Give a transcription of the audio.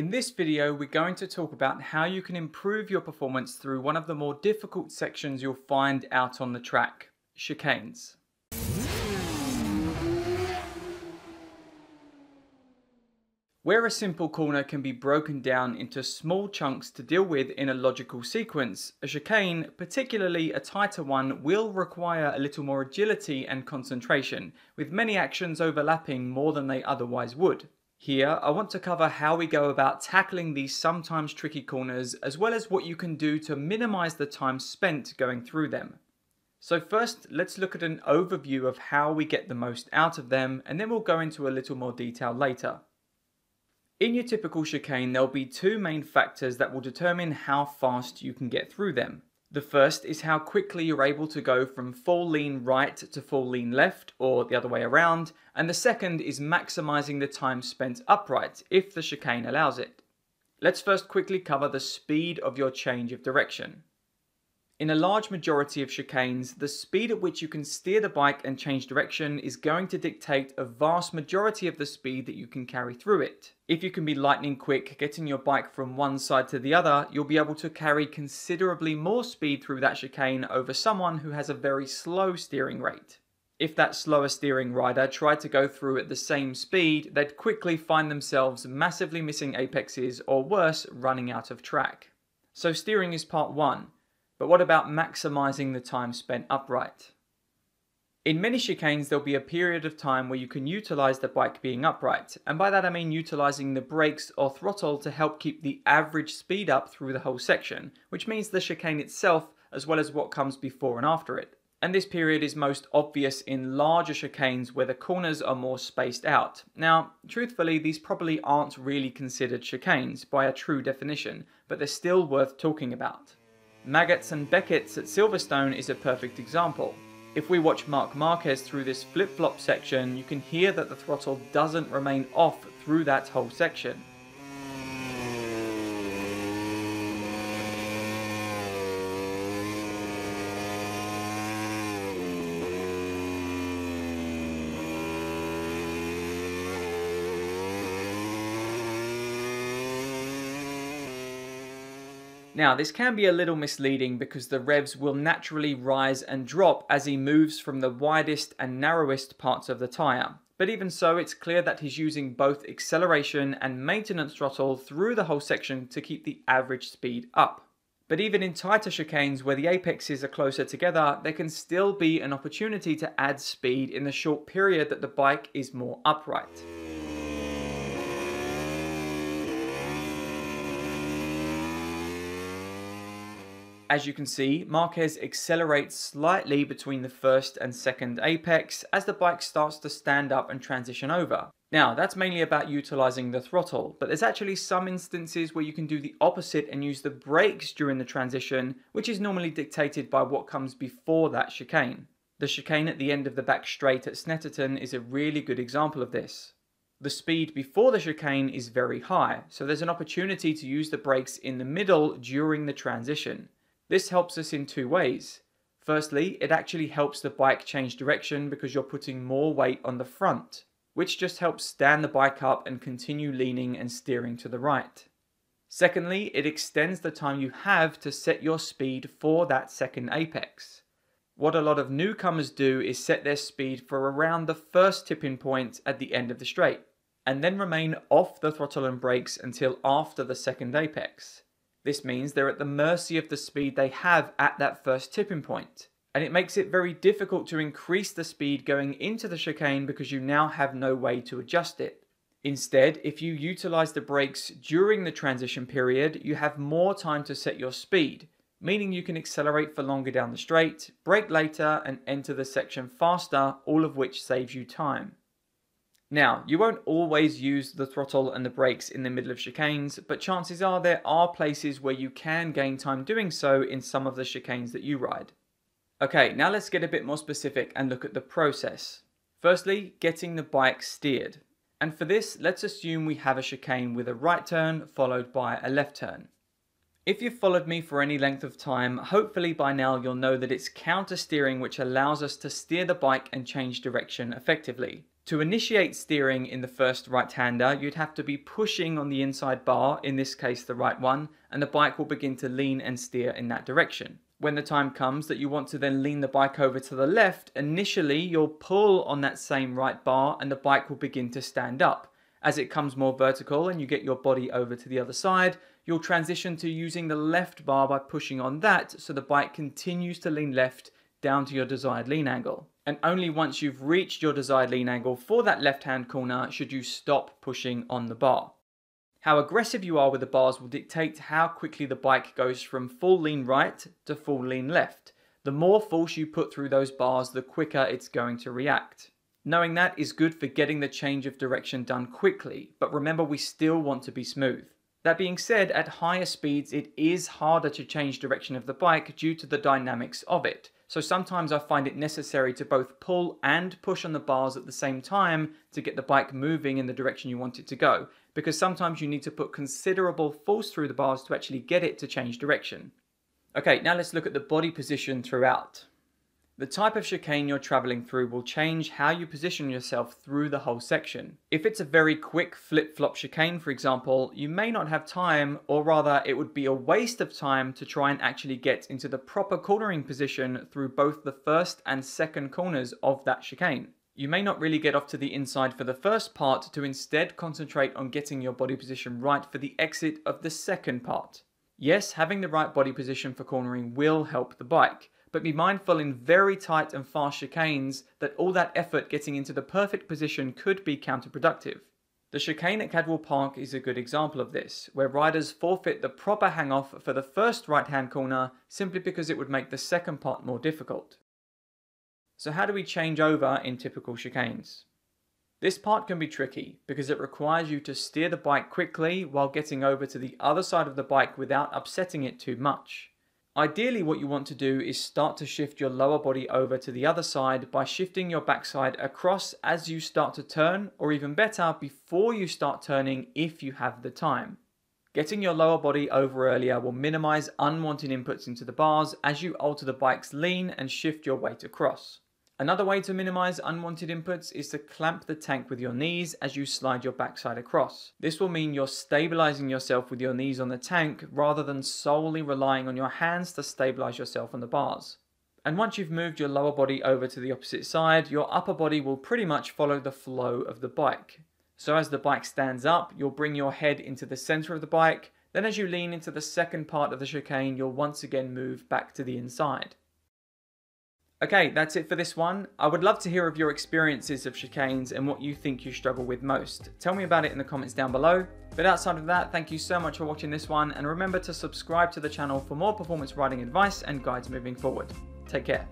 In this video, we're going to talk about how you can improve your performance through one of the more difficult sections you'll find out on the track, chicanes. Where a simple corner can be broken down into small chunks to deal with in a logical sequence, a chicane, particularly a tighter one, will require a little more agility and concentration, with many actions overlapping more than they otherwise would. Here, I want to cover how we go about tackling these sometimes tricky corners, as well as what you can do to minimize the time spent going through them. So first, let's look at an overview of how we get the most out of them, and then we'll go into a little more detail later. In your typical chicane, there'll be two main factors that will determine how fast you can get through them. The first is how quickly you're able to go from full lean right to full lean left, or the other way around, and the second is maximizing the time spent upright, if the chicane allows it. Let's first quickly cover the speed of your change of direction. In a large majority of chicanes, the speed at which you can steer the bike and change direction is going to dictate a vast majority of the speed that you can carry through it. If you can be lightning quick getting your bike from one side to the other, you'll be able to carry considerably more speed through that chicane over someone who has a very slow steering rate. If that slower steering rider tried to go through at the same speed, they'd quickly find themselves massively missing apexes or worse, running out of track. So steering is part one. But what about maximizing the time spent upright? In many chicanes, there'll be a period of time where you can utilize the bike being upright, and by that I mean utilizing the brakes or throttle to help keep the average speed up through the whole section, which means the chicane itself, as well as what comes before and after it. And this period is most obvious in larger chicanes where the corners are more spaced out. Now, truthfully, these probably aren't really considered chicanes by a true definition, but they're still worth talking about. Maggots and Becketts at Silverstone is a perfect example. If we watch Marc Marquez through this flip-flop section, you can hear that the throttle doesn't remain off through that whole section. Now, this can be a little misleading because the revs will naturally rise and drop as he moves from the widest and narrowest parts of the tyre. But even so, it's clear that he's using both acceleration and maintenance throttle through the whole section to keep the average speed up. But even in tighter chicanes where the apexes are closer together, there can still be an opportunity to add speed in the short period that the bike is more upright. As you can see, Marquez accelerates slightly between the first and second apex as the bike starts to stand up and transition over. Now, that's mainly about utilizing the throttle, but there's actually some instances where you can do the opposite and use the brakes during the transition, which is normally dictated by what comes before that chicane. The chicane at the end of the back straight at Snetterton is a really good example of this. The speed before the chicane is very high, so there's an opportunity to use the brakes in the middle during the transition. This helps us in two ways. Firstly, it actually helps the bike change direction because you're putting more weight on the front, which just helps stand the bike up and continue leaning and steering to the right. Secondly, it extends the time you have to set your speed for that second apex. What a lot of newcomers do is set their speed for around the first tipping point at the end of the straight, and then remain off the throttle and brakes until after the second apex. This means they're at the mercy of the speed they have at that first tipping point, and it makes it very difficult to increase the speed going into the chicane because you now have no way to adjust it. Instead, if you utilize the brakes during the transition period, you have more time to set your speed, meaning you can accelerate for longer down the straight, brake later and enter the section faster, all of which saves you time. Now, you won't always use the throttle and the brakes in the middle of chicanes, but chances are there are places where you can gain time doing so in some of the chicanes that you ride. Okay, now let's get a bit more specific and look at the process. Firstly, getting the bike steered. And for this, let's assume we have a chicane with a right turn followed by a left turn. If you've followed me for any length of time, hopefully by now you'll know that it's counter steering which allows us to steer the bike and change direction effectively. To initiate steering in the first right-hander, you'd have to be pushing on the inside bar, in this case the right one, and the bike will begin to lean and steer in that direction. When the time comes that you want to then lean the bike over to the left, initially you'll pull on that same right bar and the bike will begin to stand up. As it comes more vertical and you get your body over to the other side, you'll transition to using the left bar by pushing on that so the bike continues to lean left down to your desired lean angle. And only once you've reached your desired lean angle for that left-hand corner should you stop pushing on the bar. How aggressive you are with the bars will dictate how quickly the bike goes from full lean right to full lean left. The more force you put through those bars, the quicker it's going to react. Knowing that is good for getting the change of direction done quickly, but remember we still want to be smooth. That being said, at higher speeds it is harder to change direction of the bike due to the dynamics of it. So sometimes I find it necessary to both pull and push on the bars at the same time to get the bike moving in the direction you want it to go, because sometimes you need to put considerable force through the bars to actually get it to change direction. Okay, now let's look at the body position throughout. The type of chicane you're traveling through will change how you position yourself through the whole section. If it's a very quick flip-flop chicane, for example, you may not have time, or rather it would be a waste of time to try and actually get into the proper cornering position through both the first and second corners of that chicane. You may not really get off to the inside for the first part to instead concentrate on getting your body position right for the exit of the second part. Yes, having the right body position for cornering will help the bike, but be mindful in very tight and fast chicanes that all that effort getting into the perfect position could be counterproductive. The chicane at Cadwell Park is a good example of this, where riders forfeit the proper hang-off for the first right-hand corner simply because it would make the second part more difficult. So how do we change over in typical chicanes? This part can be tricky because it requires you to steer the bike quickly while getting over to the other side of the bike without upsetting it too much. Ideally, what you want to do is start to shift your lower body over to the other side by shifting your backside across as you start to turn, or even better, before you start turning if you have the time. Getting your lower body over earlier will minimize unwanted inputs into the bars as you alter the bike's lean and shift your weight across. Another way to minimize unwanted inputs is to clamp the tank with your knees as you slide your backside across. This will mean you're stabilizing yourself with your knees on the tank rather than solely relying on your hands to stabilize yourself on the bars. And once you've moved your lower body over to the opposite side, your upper body will pretty much follow the flow of the bike. So as the bike stands up, you'll bring your head into the center of the bike. Then as you lean into the second part of the chicane, you'll once again move back to the inside. Okay, that's it for this one. I would love to hear of your experiences of chicanes and what you think you struggle with most. Tell me about it in the comments down below. But outside of that, thank you so much for watching this one, and remember to subscribe to the channel for more performance riding advice and guides moving forward. Take care.